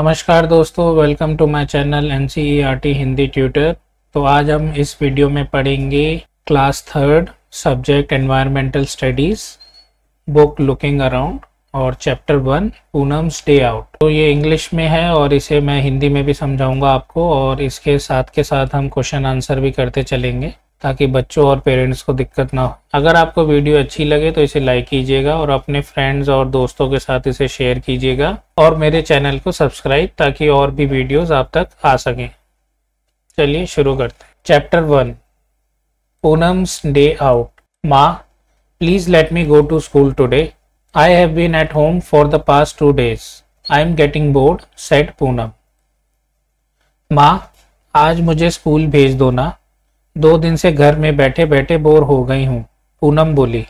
नमस्कार दोस्तों, welcome to my channel NCERT Hindi tutor. तो आज हम इस वीडियो में पढ़ेंगे class 3 subject environmental studies, book looking around और चैप्टर 1 पूनम्स डे आउट। तो ये इंग्लिश में है और इसे मैं हिंदी में भी समझाऊंगा आपको, और इसके साथ हम क्वेश्चन आंसर भी करते चलेंगे ताकि बच्चों और पेरेंट्स को दिक्कत ना हो। अगर आपको वीडियो अच्छी लगे तो इसे लाइक कीजिएगा और अपने फ्रेंड्स और दोस्तों के साथ इसे शेयर कीजिएगा, और मेरे चैनल को सब्सक्राइब ताकि और भी वीडियोस आप तक आ सकें। चलिए शुरू करते हैं। Chapter 1 Poonam's day out. माँ, please let me go to school today. I have been at home for the past 2 days। I am getting bored, said Poonam. माँ, आज मुझे स्कूल भेज दो ना, 2 दिन से घर में बैठे बैठे बोर हो गई हूँ। पूनम बोली,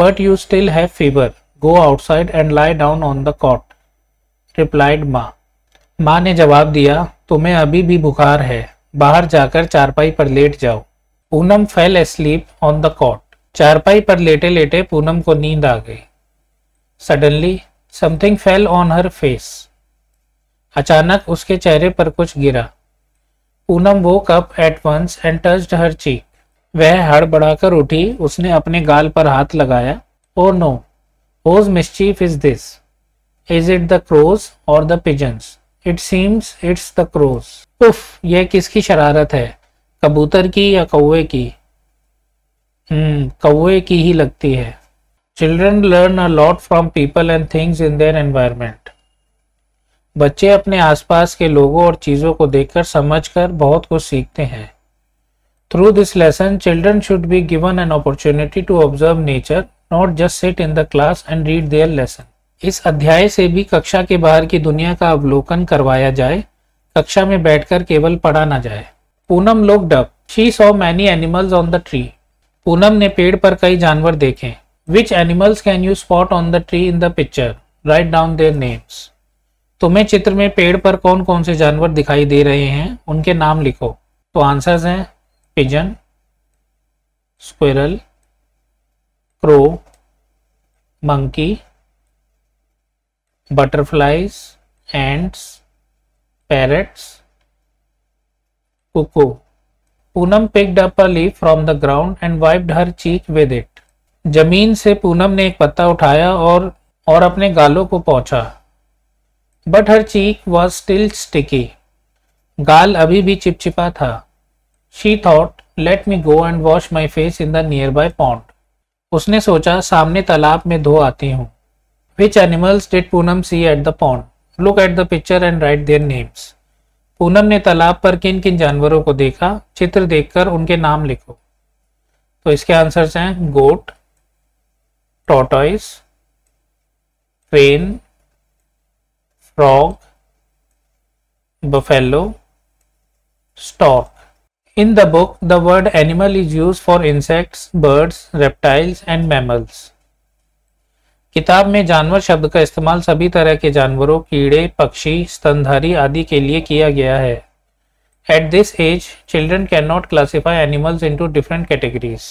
but you still have fever, go outside and lie down on the cot, replied माँ। माँ ने जवाब दिया, तुम्हें अभी भी बुखार है, बाहर जाकर चारपाई पर लेट जाओ। Poonam fell asleep on the cot. चारपाई पर लेटे लेटे पूनम को नींद आ गई। Suddenly something fell on her face. अचानक उसके चेहरे पर कुछ गिरा। Poonam woke up at once and touched her cheek. वह हड़बड़ाकर उठी, उसने अपने गाल पर हाथ लगाया। Oh no, whose mischief is this? Is it the crows or the pigeons? It seems it's the crows. उफ, यह किसकी शरारत है, कबूतर की या कौवे की? कौवे की ही लगती है। Children learn a lot from people and things in their environment. बच्चे अपने आसपास के लोगों और चीज़ों को देखकर समझकर बहुत कुछ सीखते हैं। Through this lesson children should be given an opportunity to observe nature, not just sit in the class and read their lesson. इस अध्याय से भी कक्षा के बाहर की दुनिया का अवलोकन करवाया जाए, कक्षा में बैठकर केवल पढ़ा ना जाए। Poonam looked up, she saw many animals on the tree. Poonam ने पेड़ पर कई जानवर देखे। Which animals can you spot on the tree in the picture, write down their names. तुम्हें चित्र में पेड़ पर कौन कौन से जानवर दिखाई दे रहे हैं, उनके नाम लिखो। तो आंसर्स हैं pigeon, squirrel, crow, monkey, butterflies, ants, parrots, cuckoo. Poonam picked up a leaf from the ground and wiped her cheek with it. जमीन से पूनम ने एक पत्ता उठाया और अपने गालों को पोंछा। But her cheek was still sticky. गाल अभी भी चिपचिपा था। She thought, let me go and wash my face in the nearby pond. उसने सोचा, सामने तालाब में धो आती हूँ। Which animals did Poonam see at the pond, look at the picture and write their names. Poonam ने तालाब पर किन किन जानवरों को देखा, चित्र देखकर उनके नाम लिखो। तो इसके आंसर्स हैं goat, tortoise, crane, frog, buffalo, stork. In the book, the word animal is used for insects, birds, reptiles and mammals. किताब में जानवर शब्द का इस्तेमाल सभी तरह के जानवरों, कीड़े, पक्षी, स्तनधारी आदि के लिए किया गया है। At this age, children cannot classify animals into different categories.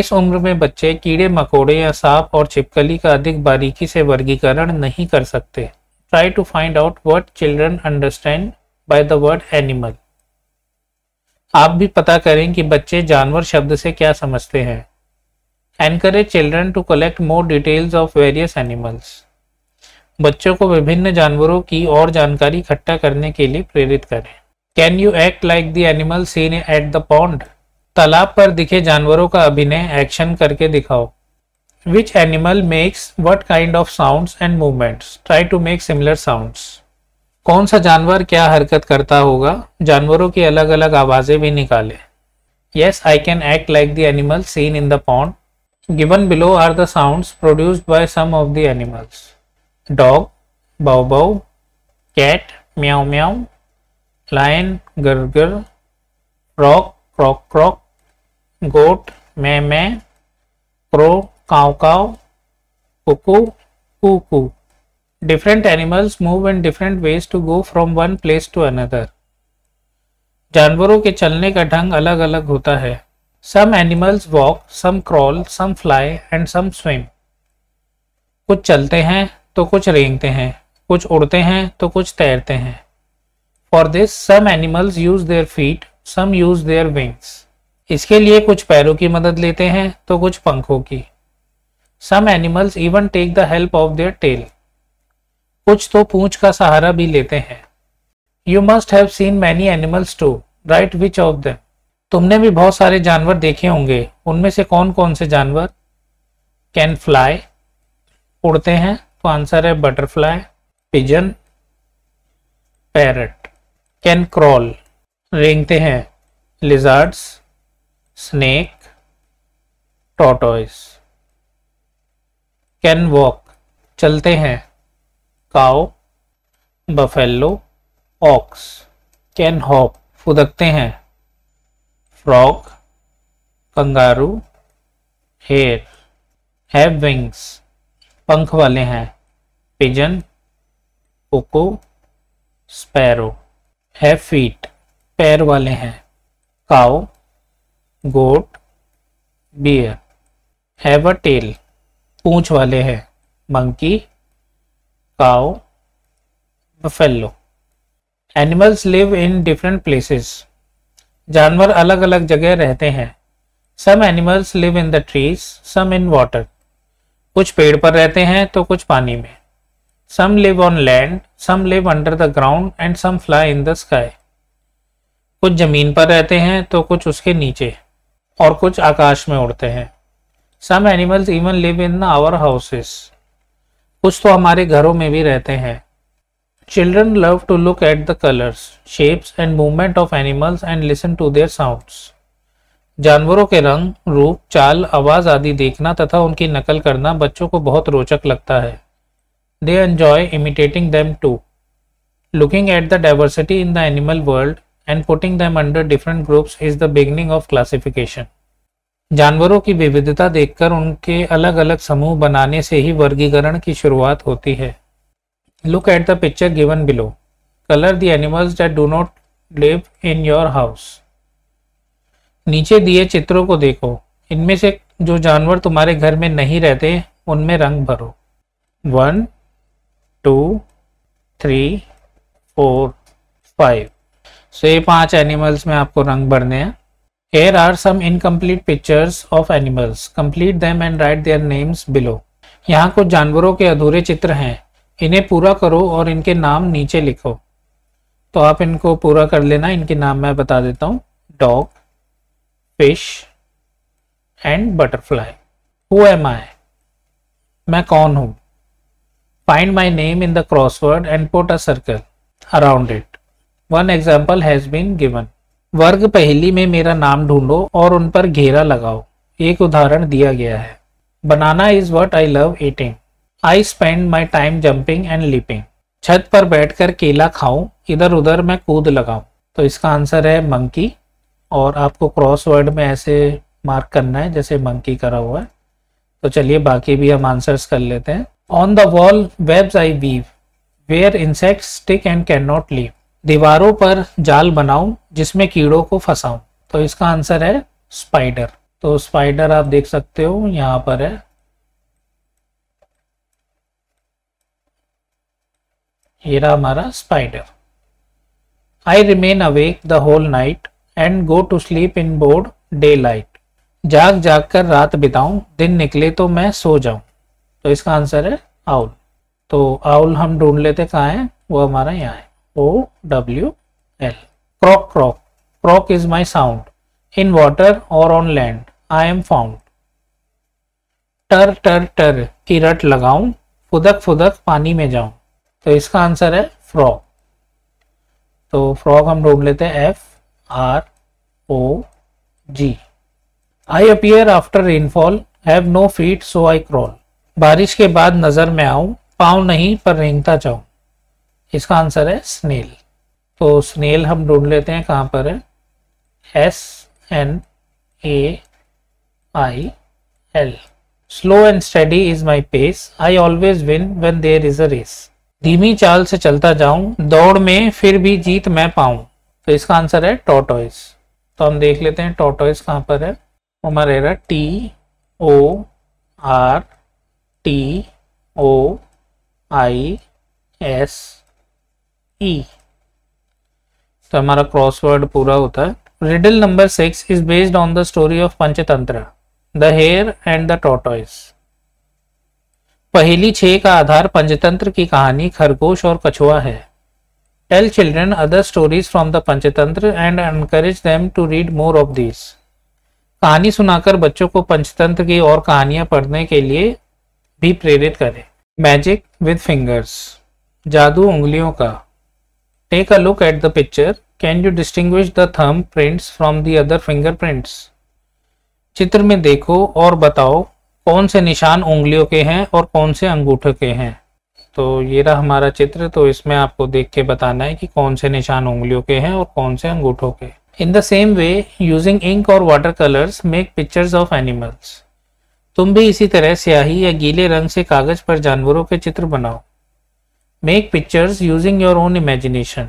इस उम्र में बच्चे कीड़े मकोड़े या सांप और छिपकली का अधिक बारीकी से वर्गीकरण नहीं कर सकते। Try to find out what children understand by the word animal. आप भी पता करें कि बच्चे जानवर शब्द से क्या समझते हैं। Encourage children to collect more details of various animals. बच्चों को विभिन्न जानवरों की और जानकारी इकट्ठा करने के लिए प्रेरित करें। Can you act like the animal seen at the pond? तालाब पर दिखे जानवरों का अभिनय, एक्शन करके दिखाओ। Which animal makes what kind of sounds and movements? Try to make similar sounds. कौन सा जानवर क्या हरकत करता होगा, जानवरों की अलग अलग आवाज़ें भी निकालें। Yes, I can act like the animal seen in the pond. Given below are the sounds produced by some of the animals. Dog, bow bow, cat, meow meow, lion, gur gur, frog, croak croak, goat, meh meh, crow, काव काव, Kuku कूकू। Different animals move in different ways to go from one place to another. जानवरों के चलने का ढंग अलग अलग होता है। Some animals walk, some crawl, some fly and some swim. कुछ चलते हैं तो कुछ रेंगते हैं, कुछ उड़ते हैं तो कुछ तैरते हैं। For this some animals use their feet, some use their wings. इसके लिए कुछ पैरों की मदद लेते हैं तो कुछ पंखों की। Some animals even take the help of their tail, कुछ तो पूंछ का सहारा भी लेते हैं। You must have seen many animals too, right which of them. तुमने भी बहुत सारे जानवर देखे होंगे, उनमें से कौन कौन से जानवर कैन फ्लाई, उड़ते हैं, तो आंसर है butterfly, pigeon, parrot. Can crawl, रेंगते हैं, lizards, snake, tortoise. Can walk, चलते हैं, cow, buffalo, ox. Can hop, फुदकते हैं, frog, kangaroo, hare. Have wings, पंख वाले हैं, pigeon, cuckoo, sparrow. Have feet, पैर वाले हैं, cow, goat, bear. Have a tail, पूंछ वाले हैं, monkey, cow, buffalo. Animals live in different places, जानवर अलग अलग जगह रहते हैं। Some animals live in the trees, some in water. कुछ पेड़ पर रहते हैं तो कुछ पानी में। Some live on land, some live under the ground and some fly in the sky. कुछ जमीन पर रहते हैं तो कुछ उसके नीचे और कुछ आकाश में उड़ते हैं। Some animals even live in our houses, कुछ तो हमारे घरों में भी रहते हैं। Children love to look at the colours, shapes and movement of animals and listen to their sounds. जानवरों के रंग, रूप, चाल, आवाज आदि देखना तथा उनकी नकल करना बच्चों को बहुत रोचक लगता है। They enjoy imitating them too, looking at the diversity in the animal world and putting them under different groups is the beginning of classification. जानवरों की विविधता देखकर उनके अलग अलग समूह बनाने से ही वर्गीकरण की शुरुआत होती है। Look at the picture given below. Color the animals that do not live in your house. नीचे दिए चित्रों को देखो, इनमें से जो जानवर तुम्हारे घर में नहीं रहते उनमें रंग भरो। 1 2 3 4 5 सो ये 5 एनिमल्स में आपको रंग भरने हैं। Here are some incomplete pictures of animals, complete them and write their names below. यहाँ कुछ जानवरों के अधूरे चित्र हैं, इन्हें पूरा करो और इनके नाम नीचे लिखो। तो आप इनको पूरा कर लेना, इनके नाम मैं बता देता हूँ, dog, fish and butterfly. Who am I, मैं कौन हूँ। Find my name in the crossword and put a circle around it. 1 example has been given. वर्ग पहेली में मेरा नाम ढूंढो और उन पर घेरा लगाओ, एक उदाहरण दिया गया है। Banana is what I love eating, I spend my time jumping and leaping. छत पर बैठकर केला खाऊं, इधर उधर मैं कूद लगाऊं। तो इसका आंसर है मंकी, और आपको क्रॉसवर्ड में ऐसे मार्क करना है जैसे मंकी करा हुआ है। तो चलिए बाकी भी हम आंसर्स कर लेते हैं। On the wall webs I weave, where insects stick and can not leave. दीवारों पर जाल बनाऊं जिसमें कीड़ों को फंसाऊं। तो इसका आंसर है स्पाइडर। तो स्पाइडर आप देख सकते हो यहाँ पर है, ये रहा हमारा spider. I remain awake the whole night and go to sleep in board daylight. जाग जाग कर रात बिताऊं, दिन निकले तो मैं सो जाऊं। तो इसका आंसर है आउल। तो आउल हम ढूंढ लेते कहाँ है, वो हमारा यहाँ है, OWL। Croak croak, croak is my sound, in water और on land I am found. टर टर टर की रट लगाऊं, फुदक फुदक पानी में जाऊं। तो इसका आंसर है फ्रॉग। तो फ्रॉग हम ढूंढ लेते हैं, FROG। I appear after rainfall, have no feet so I crawl. बारिश के बाद नजर में आऊं, पाँव नहीं पर रेंगता जाऊं। इसका आंसर है स्नेल। तो स्नेल हम ढूंढ लेते हैं कहाँ पर है, SNAIL। Slow and steady is my pace, I always win when there is a race. धीमी चाल से चलता जाऊं, दौड़ में फिर भी जीत मैं पाऊं। तो इसका आंसर है टॉर्टोइस। तो हम देख लेते हैं टॉर्टोइस कहाँ पर है, हमारे TORTOIS एस ई। तो हमारा क्रॉसवर्ड पूरा होता है। Riddle number 6 is based on the story of Panchatantra the hare and the tortoise. पहली 6 का आधार पंचतंत्र की कहानी खरगोश और कछुआ है। Tell children other stories from the Panchatantra and encourage them to read more of this. कहानी सुनाकर बच्चों को पंचतंत्र की और कहानियां पढ़ने के लिए भी प्रेरित करें। मैजिक विद फिंगर्स, जादू उंगलियों का। Take a look at the picture, can you distinguish the thumb prints from the other finger prints. चित्र में देखो और बताओ कौन से निशान उंगलियों के हैं और कौन से अंगूठे के हैं। तो ये रहा हमारा चित्र, तो इसमें आपको देख के बताना है कि कौन से निशान उंगलियों के हैं और कौन से अंगूठों के। In the same way using ink और water colours make pictures of animals. तुम भी इसी तरह स्याही या गीले रंग से कागज पर जानवरों के चित्र बनाओ। Make pictures using your own imagination,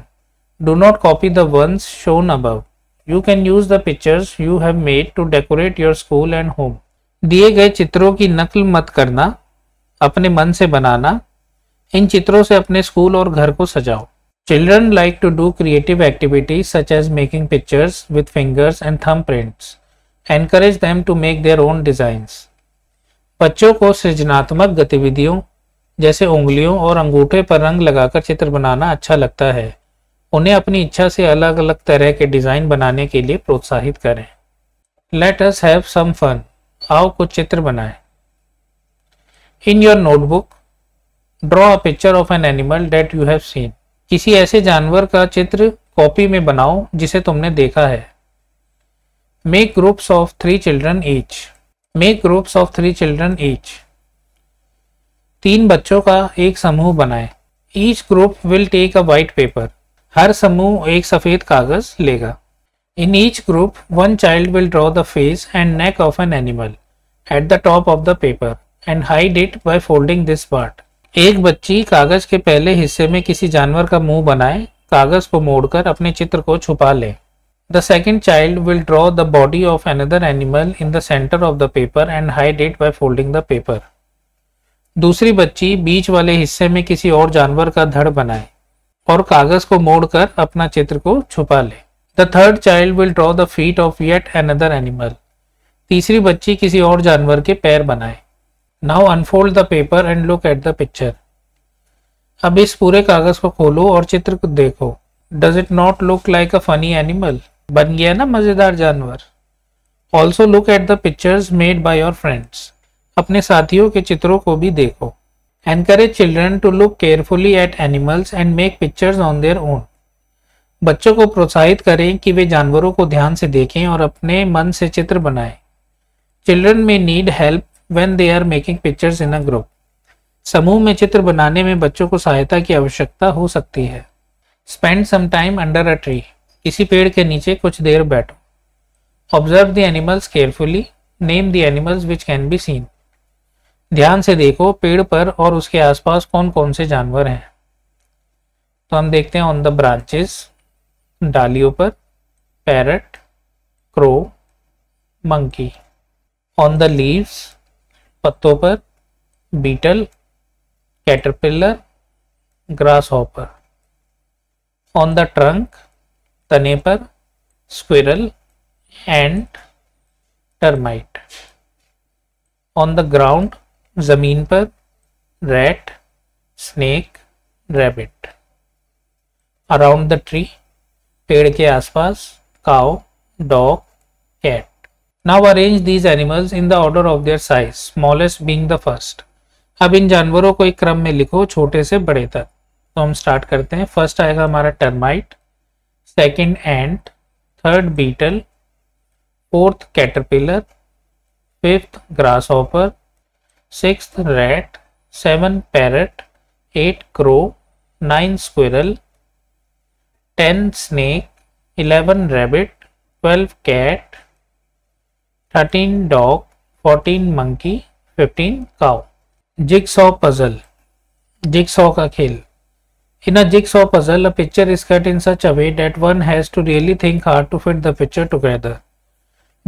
do not copy the ones shown above. You can use the pictures you have made to decorate your school and home. दिए गए चित्रों की नकल मत करना, अपने मन से बनाना। इन चित्रों से अपने स्कूल और घर को सजाओ। Children like to do creative activities such as making pictures with fingers and thumb prints. Encourage them to make their own designs. बच्चों को सृजनात्मक गतिविधियों जैसे उंगलियों और अंगूठे पर रंग लगाकर चित्र बनाना अच्छा लगता है। उन्हें अपनी इच्छा से अलग अलग तरह के डिजाइन बनाने के लिए प्रोत्साहित करें। Let us have some fun, आओ कुछ चित्र बनाएं। In your notebook draw a picture of an animal that you have seen. किसी ऐसे जानवर का चित्र कॉपी में बनाओ जिसे तुमने देखा है। Make groups of 3 children each. Make groups of 3 children each. 3 बच्चों का एक समूह बनाएं। Each group will take a white paper. हर समूह एक सफेद कागज लेगा। In each group, one child will draw the face and neck of an animal at the top of the paper and hide it by folding this part. एक बच्ची कागज के पहले हिस्से में किसी जानवर का मुंह बनाए, कागज को मोड़कर अपने चित्र को छुपा ले। The second child will draw the body of another animal in the center of the paper and hide it by folding the paper. दूसरी बच्ची बीच वाले हिस्से में किसी और जानवर का धड़ बनाए और कागज को मोड़कर अपना चित्र को छुपा ले। The third child will draw the feet of yet another animal. तीसरी बच्ची किसी और जानवर के पैर बनाए। Now unfold the paper and look at the picture. अब इस पूरे कागज को खोलो और चित्र को देखो। Does it not look like a funny animal? बन गया ना मजेदार जानवर। Also look at the pictures made by your friends. अपने साथियों के चित्रों को भी देखो। Encourage children to look carefully at animals and make pictures on their own. बच्चों को प्रोत्साहित करें कि वे जानवरों को ध्यान से देखें और अपने मन से चित्र बनाएं। Children may need help when they are making pictures in a group. समूह में चित्र बनाने में बच्चों को सहायता की आवश्यकता हो सकती है। Spend some time under a tree. किसी पेड़ के नीचे कुछ देर बैठो। Observe the animals carefully, name the animals which can be seen. ध्यान से देखो पेड़ पर और उसके आसपास कौन कौन से जानवर हैं। तो हम देखते हैं ऑन द ब्रांचेस, डालियों पर, parrot, crow, monkey. On the leaves, पत्तों पर, beetle, caterpillar, grasshopper. On the trunk, तने पर, squirrel and termite. On the ground, जमीन पर, rat, snake, rabbit. Around the tree, पेड़ के आसपास, cow, dog, cat. Now arrange these animals in the order of their size, smallest being the first. अब इन जानवरों को एक क्रम में लिखो, छोटे से बड़े तक। तो हम स्टार्ट करते हैं। फर्स्ट आएगा हमारा termite, second ant, third beetle, fourth caterpillar, fifth grasshopper, sixth rat, seventh parrot, eight crow, nine squirrel, 10 snake, 11 rabbit, 12 cat, 13 dog, 14 monkey, 15 cow. Jigsaw puzzle, jigsaw का खेल। In a jigsaw puzzle, a picture is cut in such a way that one has to really think hard to fit the picture together.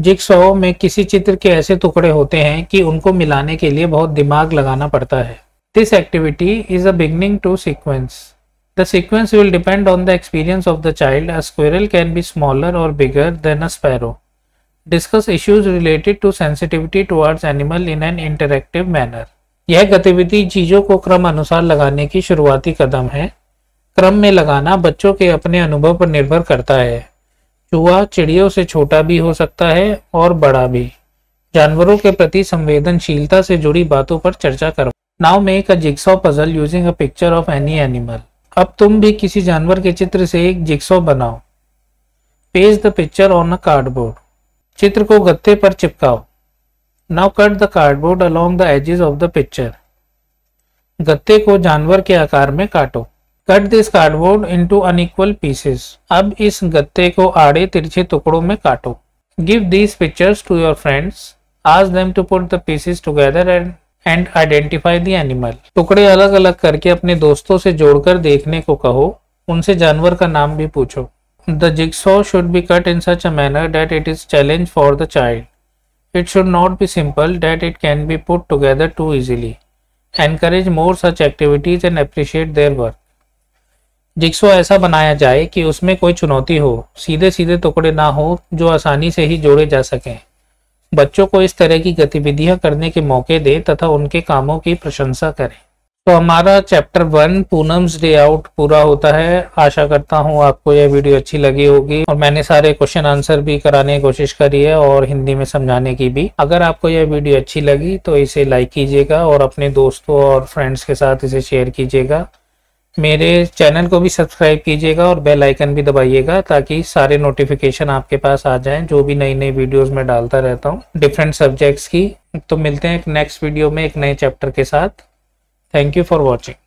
Jigsaw में किसी चित्र के ऐसे टुकड़े होते हैं कि उनको मिलाने के लिए बहुत दिमाग लगाना पड़ता है। This activity is a beginning to sequence. The sequence will depend on the experience of the child. A squirrel can be smaller or bigger than a sparrow. Discuss issues related to sensitivity towards animal in an interactive manner. यह गतिविधि चीजों को क्रम अनुसार लगाने की शुरुआती कदम है। क्रम में लगाना बच्चों के अपने अनुभव पर निर्भर करता है। चूहा चिड़ियों से छोटा भी हो सकता है और बड़ा भी। जानवरों के प्रति संवेदनशीलता से जुड़ी बातों पर चर्चा करो। Now make a jigsaw puzzle using a picture of any animal. अब तुम भी किसी जानवर के चित्र से एक जिग्सॉ बनाओ। Paste the picture on a cardboard. चित्र को गत्ते पर चिपकाओ। Now cut the cardboard along the edges of the picture. गत्ते को जानवर के आकार में काटो। Cut this cardboard into unequal pieces. अब इस गत्ते को आड़े तिरछे टुकड़ों में काटो। Give these pictures to your friends. Ask them to put the pieces together and identify the animal. टुकड़े अलग अलग करके अपने दोस्तों से जोड़कर देखने को कहो। उनसे जानवर का नाम भी पूछो। The jigsaw should be cut in such a manner that it is challenge for the child. It should not be simple that it can be put together too easily. Encourage more such activities and appreciate their work. Jigsaw ऐसा बनाया जाए कि उसमें कोई चुनौती हो, सीधे सीधे टुकड़े ना हो जो आसानी से ही जोड़े जा सकें। बच्चों को इस तरह की गतिविधियां करने के मौके दें तथा उनके कामों की प्रशंसा करें। तो हमारा चैप्टर 1 पूनम्स डे आउट पूरा होता है। आशा करता हूँ आपको यह वीडियो अच्छी लगी होगी और मैंने सारे क्वेश्चन आंसर भी कराने की कोशिश करी है और हिंदी में समझाने की भी। अगर आपको यह वीडियो अच्छी लगी तो इसे लाइक कीजिएगा और अपने दोस्तों और फ्रेंड्स के साथ इसे शेयर कीजिएगा। मेरे चैनल को भी सब्सक्राइब कीजिएगा और बेल आइकन भी दबाइएगा ताकि सारे नोटिफिकेशन आपके पास आ जाएं जो भी नई नई वीडियोस में डालता रहता हूँ डिफरेंट सब्जेक्ट्स की। तो मिलते हैं नेक्स्ट वीडियो में एक नए चैप्टर के साथ। Thank you for watching.